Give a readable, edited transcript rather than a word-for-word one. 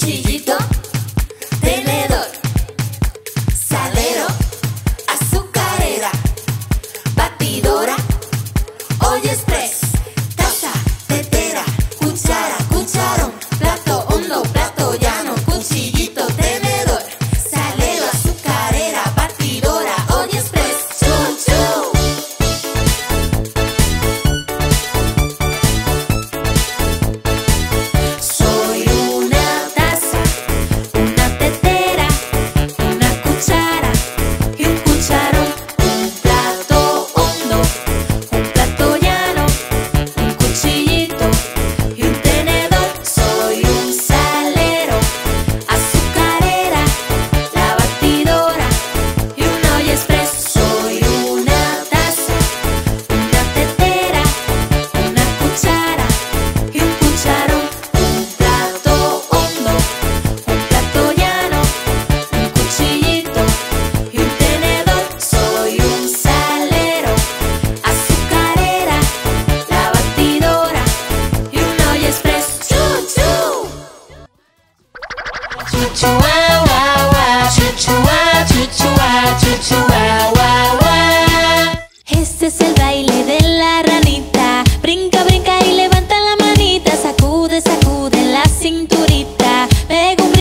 cuchillito, tenedor, salero, azucarera, batidora, olla express, taza, tetera, cuchara, cucharón, plato hondo, plato llano, cuchillito, tenedor, salero, azucarera, batidora, olla express, chuchu. Este es el baile de la ranita. Brinca, brinca y levanta la manita. Sacude, sacude la cinturita. Pega un